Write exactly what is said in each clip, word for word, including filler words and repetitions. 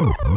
Them long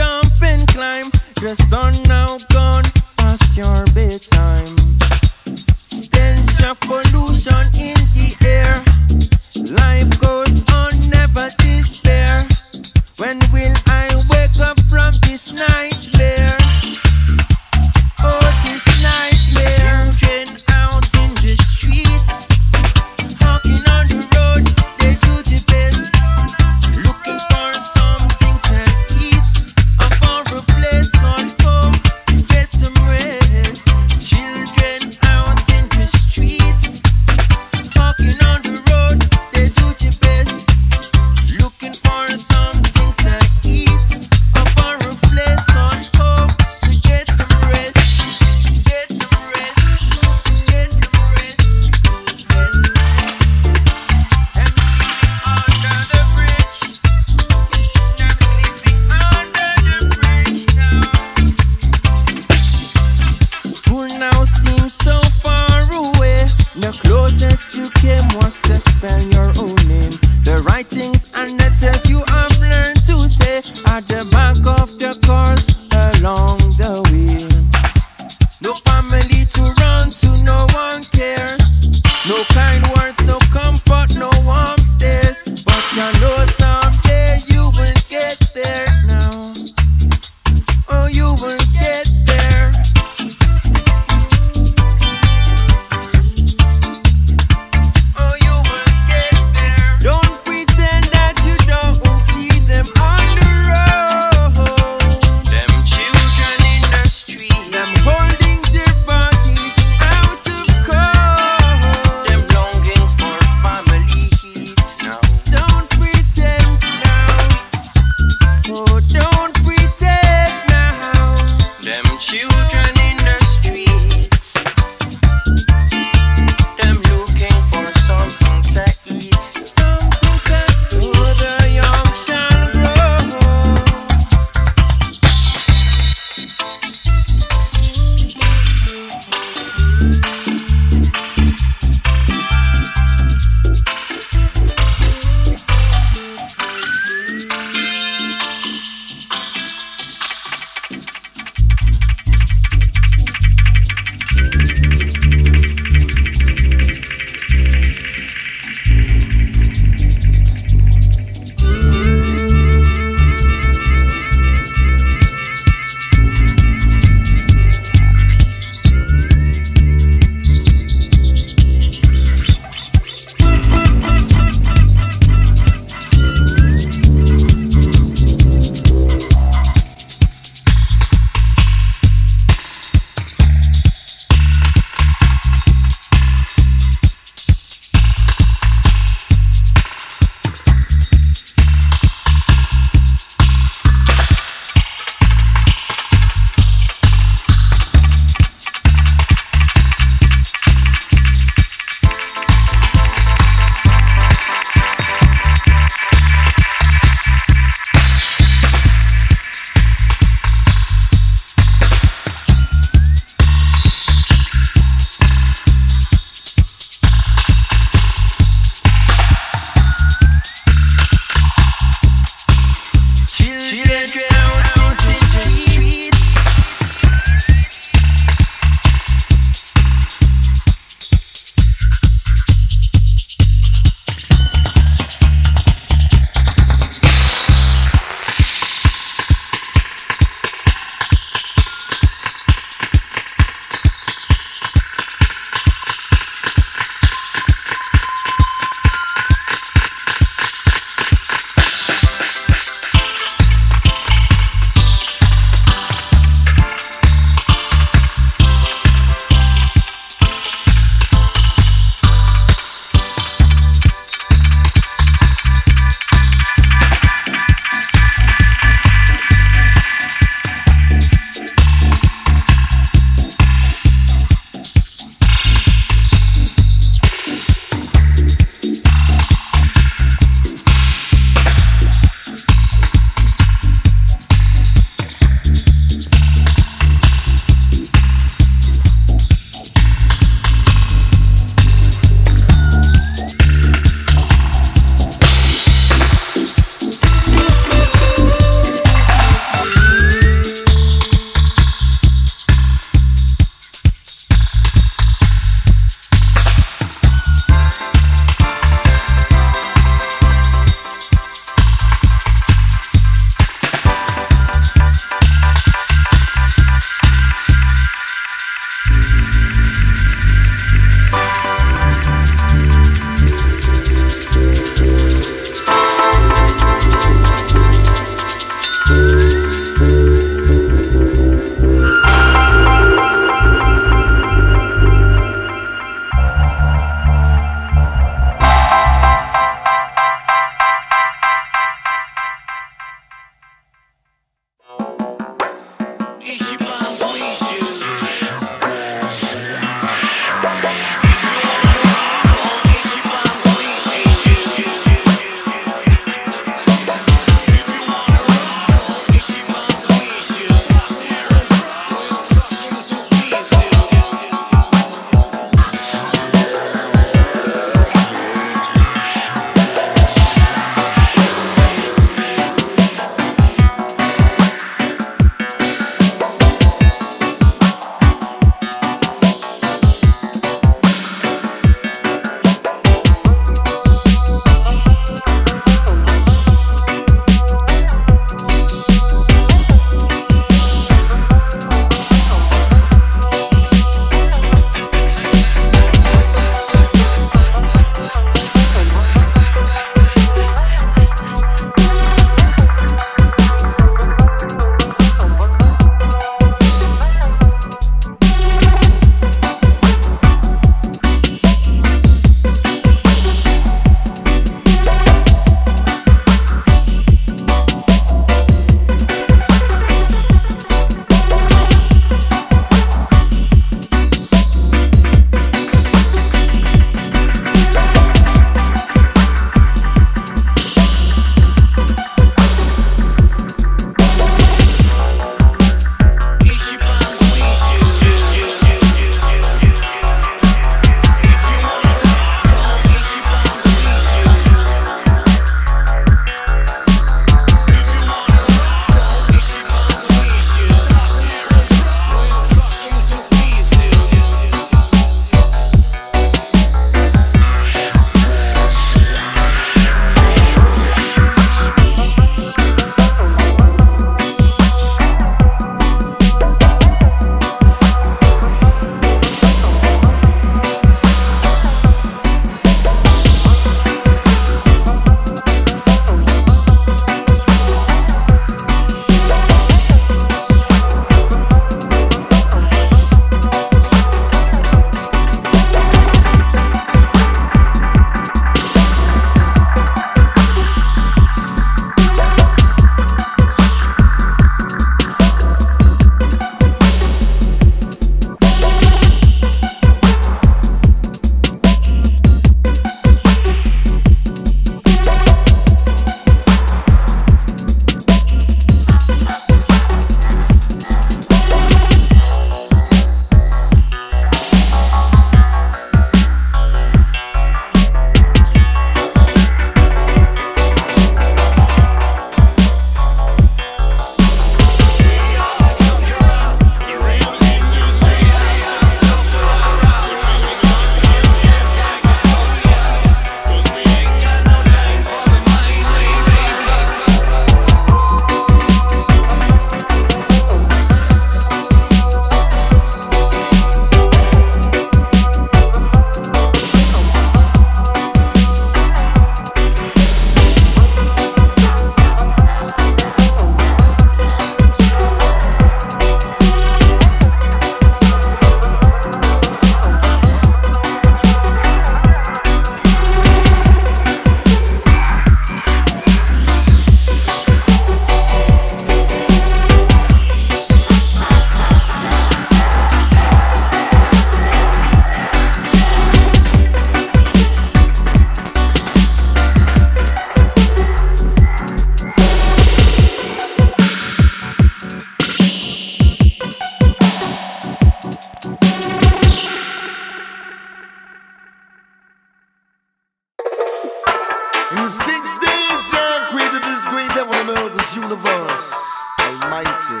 In six days, John created this great devil in the middle of this universe. Almighty.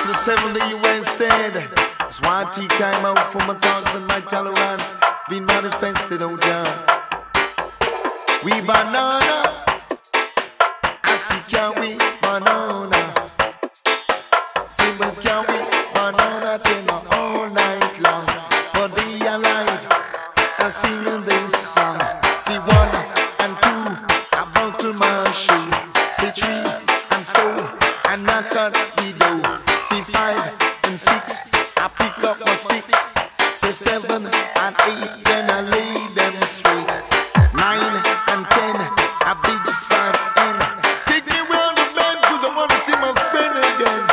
In the seventh day you were instead. That's why I take time out for my thoughts and my tolerance. Been manifested, oh John. We banana. I see, can we banana? Say, but can we banana? Say, not all night long. But they are light. I sing this song. See, one. Say three and four, and I cut the dough. Say five and six, I pick up my sticks. Say seven and eight, then I lay them straight. Nine and ten, a big fat end. Stick me round the bend, 'cause I wanna see my friend again.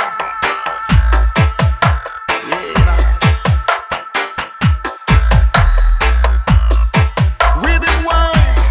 Yeah. Rhythm wise,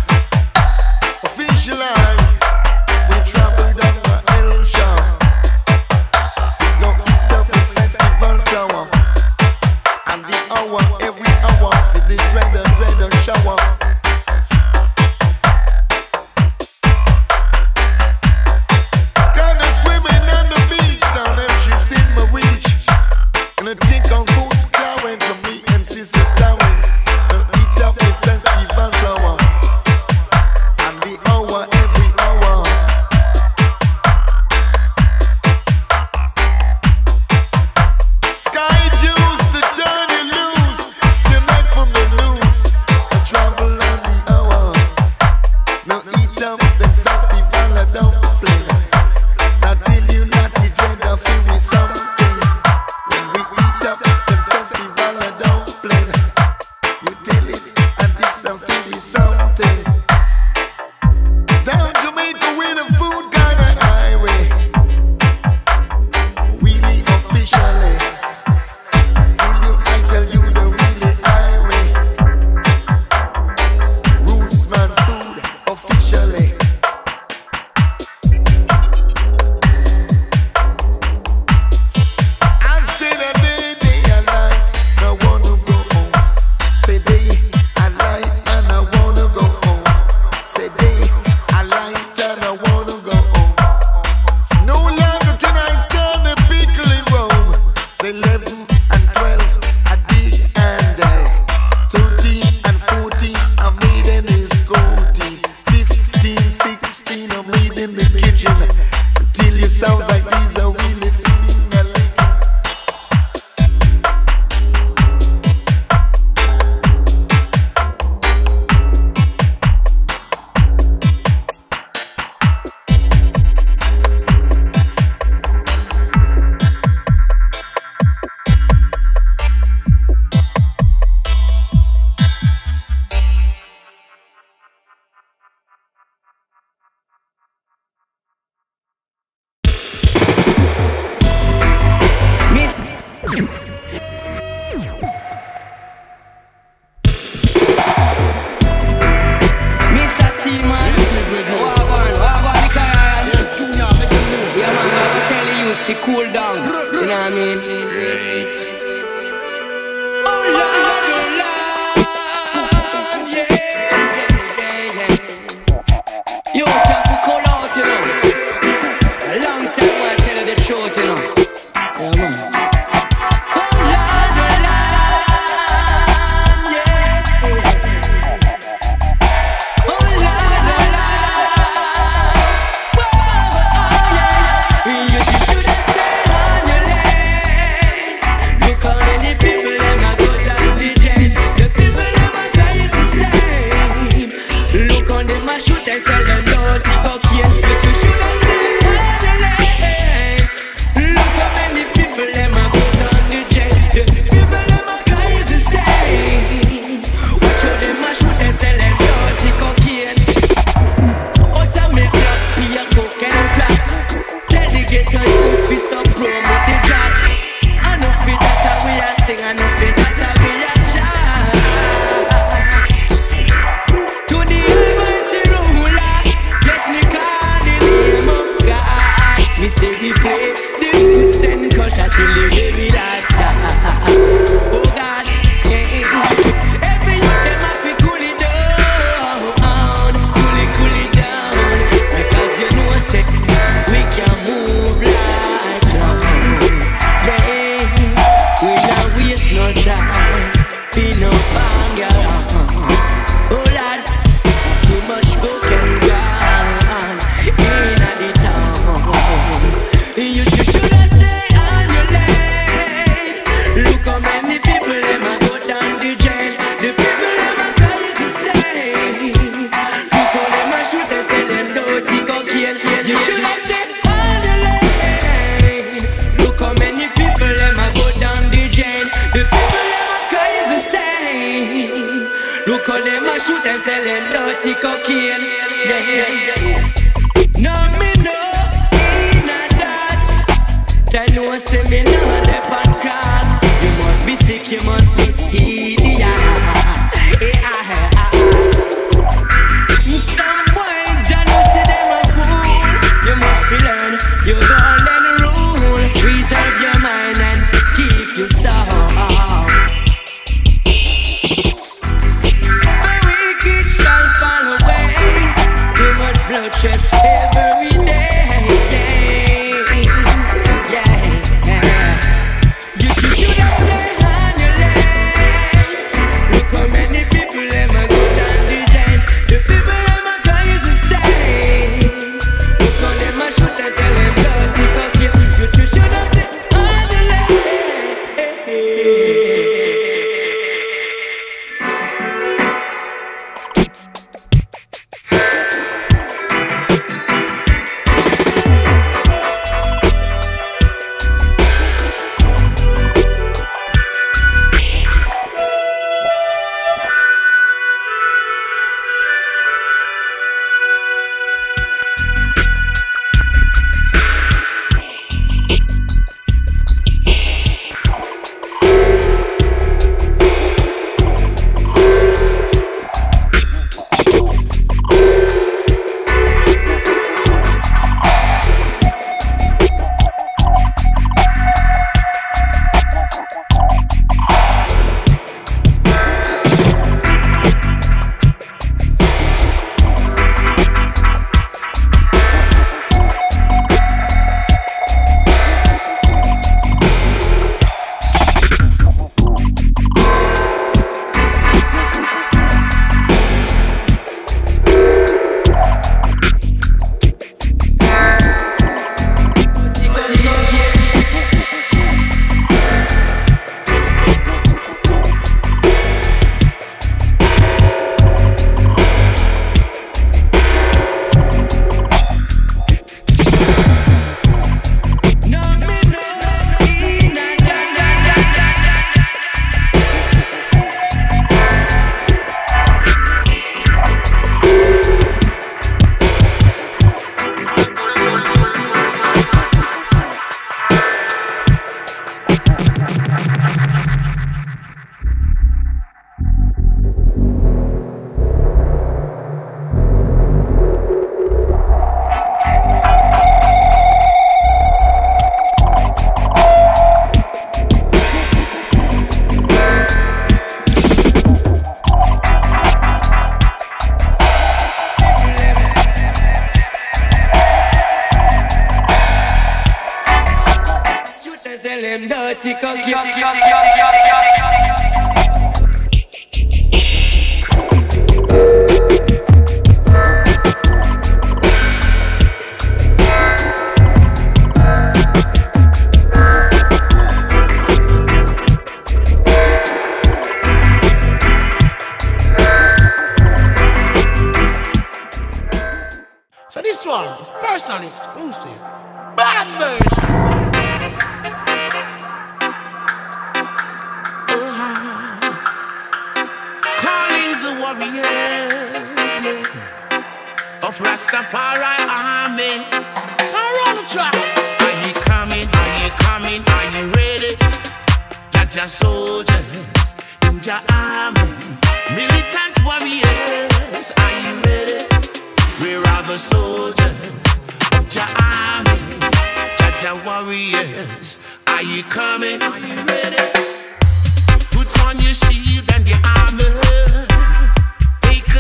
shoot them selling dirty cocaine. Yeah, yeah, yeah. No, me no, in a that. They know say me no, they pan crack. You must be sick, you must be idiot. Somewhere, you know see them a fool. You must be learn your golden rule. Reserve your mind and keep your soul. Bloodshed every day, yeah, yeah. You should have stayed on your land. Look how many people them a go down the drain. The people them a cry is the same. Look how them a shoot and sell them dirty cocaine. You should have stayed on your land. Them dirty cocky. So this one is personally exclusive. Bad version. Warriors, yeah, of Rastafari army. We're on the track. Are you coming? Are you coming? Are you ready? Jaja soldiers in your army, militant warriors. Are you ready? We're the soldiers of your army, Jaja warriors. Are you coming? Are you ready? Put on your shield and your armor.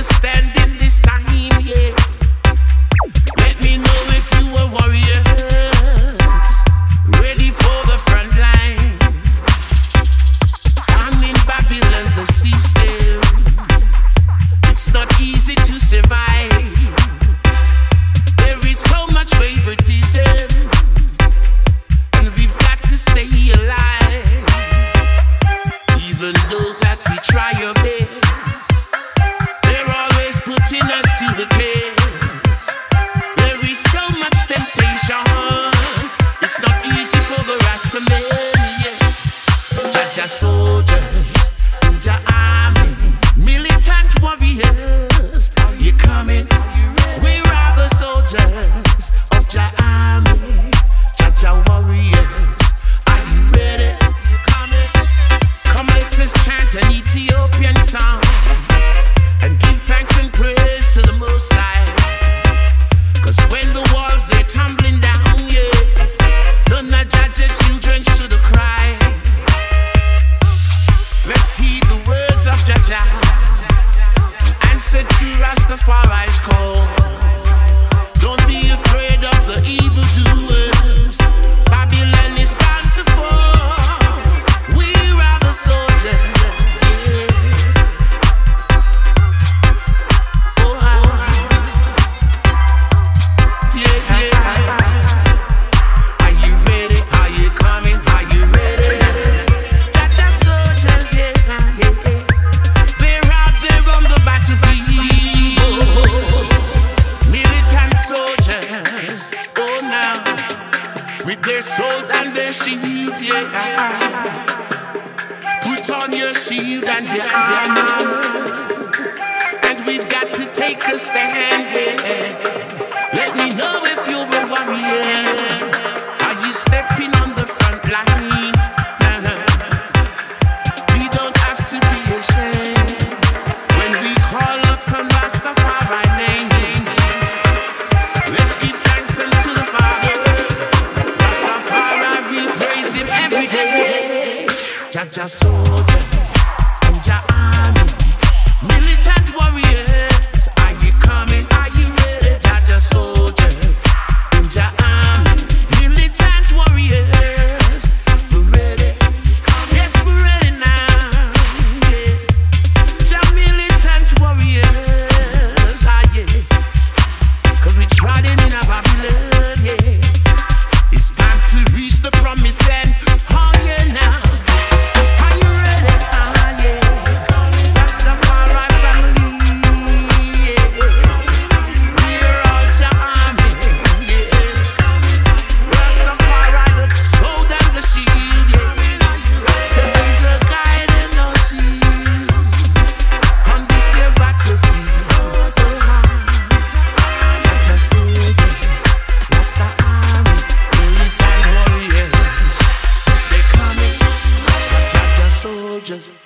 Stand in this time, yeah. Let me know if you are warriors, ready for the front line. I'm in Babylon, the system. It's not easy to survive. There is so much favoritism, and we've got to stay alive. Even though that we try our best, putting us to the test. There is so much temptation. It's not easy for the Rasta men, yeah. Jaja soldiers, Jaja army, militant warriors. Rastafari's call. Don't be afraid of the evildoers. Babylon is bound to fall. We are the soldiers. Yeah. Oh, I, yeah, yeah. Are you ready? Are you coming? Are you ready? Jaja soldiers, yeah, yeah. They're out there on the battlefield. Oh, now with their sword and their shield, yeah. Put on your shield and your armor, and we've got to take a stand, yeah. Let me know if you're a warrior. Are you stepping on the front line? We don't have to be ashamed when we call upon Rastafari name. Jaja soldiers and Jaja army, militant warriors, are you coming? Are you ready? Jaja soldiers and Jaja army, militant warriors, we're ready. Yes, we're ready now. Yeah. Jaja militant warriors, ah yeah. 'Cause we're trotting in our Babylon, yeah. It's time to reach the promised land. Oh yeah, now. Just